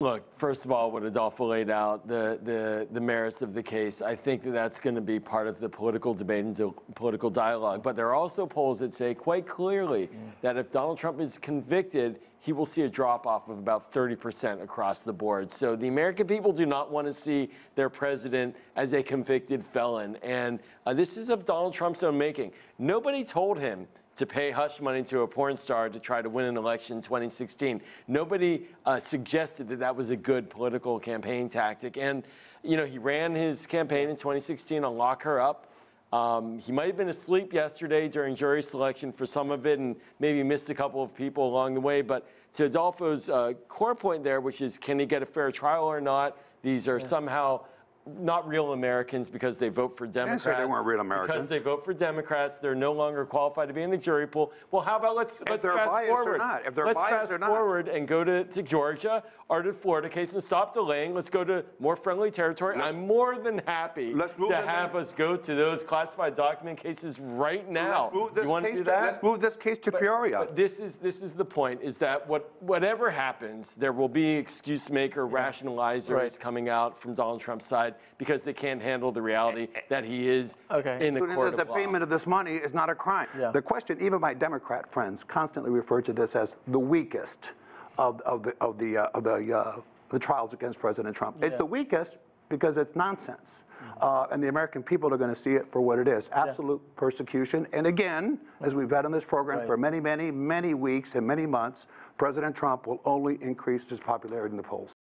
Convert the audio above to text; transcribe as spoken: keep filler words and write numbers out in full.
Look, first of all, what Adolfo laid out, the, the, the merits of the case, I think that that's going to be part of the political debate and political dialogue. But there are also polls that say quite clearly yeah. that if Donald Trump is convicted, he will see a drop-off of about thirty percent across the board. So the American people do not want to see their president as a convicted felon. And uh, this is of Donald Trump's own making. Nobody told him to pay hush money to a porn star to try to win an election in twenty sixteen. Nobody uh, suggested that that was a good political campaign tactic. And, you know, he ran his campaign in twenty sixteen on Lock Her Up. Um, he might have been asleep yesterday during jury selection for some of it and maybe missed a couple of people along the way. But to Adolfo's uh, core point there, which is, can he get a fair trial or not? These are yeah. somehow not real Americans because they vote for Democrats. They weren't real Americans. Because they vote for Democrats, they're no longer qualified to be in the jury pool. Well, how about let's let's fast forward. If they're biased or not. Let's fast forward and go to, to Georgia or to Florida case and stop delaying. Let's go to more friendly territory. Let's, I'm more than happy to have in. us go to those classified document cases right now. You want to do that? To, let's move this case to but, Peoria. But this is this is the point: is that what whatever happens, there will be excuse maker, yeah. rationalizers right. coming out from Donald Trump's side, because they can't handle the reality that he is okay. in the court of law. The payment of this money is not a crime. Yeah. The question, even my Democrat friends constantly refer to this as the weakest of, of the of the uh, of the, uh, the trials against President Trump. Yeah. It's the weakest because it's nonsense, mm-hmm. uh, and the American people are going to see it for what it is: absolute yeah. persecution. And again, as we've had on this program right. for many, many, many weeks and many months, President Trump will only increase his popularity in the polls.